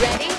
Ready?